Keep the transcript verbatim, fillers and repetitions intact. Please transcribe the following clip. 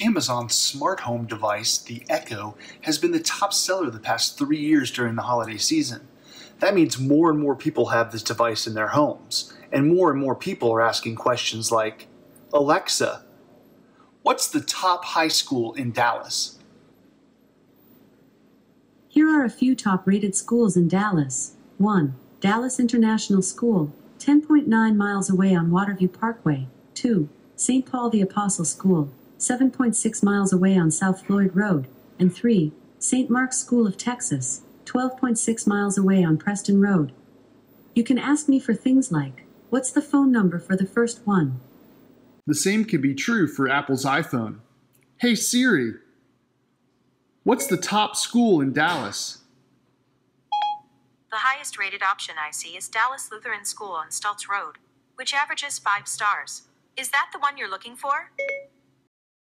Amazon's smart home device, the Echo, has been the top seller the past three years during the holiday season. That means more and more people have this device in their homes, and more and more people are asking questions like, Alexa, what's the top high school in Dallas? Here are a few top-rated schools in Dallas. one. Dallas International School, ten point nine miles away on Waterview Parkway. two. Saint Paul the Apostle School, seven point six miles away on South Floyd Road, and three. Saint Mark's School of Texas, twelve point six miles away on Preston Road. You can ask me for things like, what's the phone number for the first one? The same can be true for Apple's iPhone. Hey Siri, what's the top school in Dallas? The highest rated option I see is Dallas Lutheran School on Stults Road, which averages five stars. Is that the one you're looking for?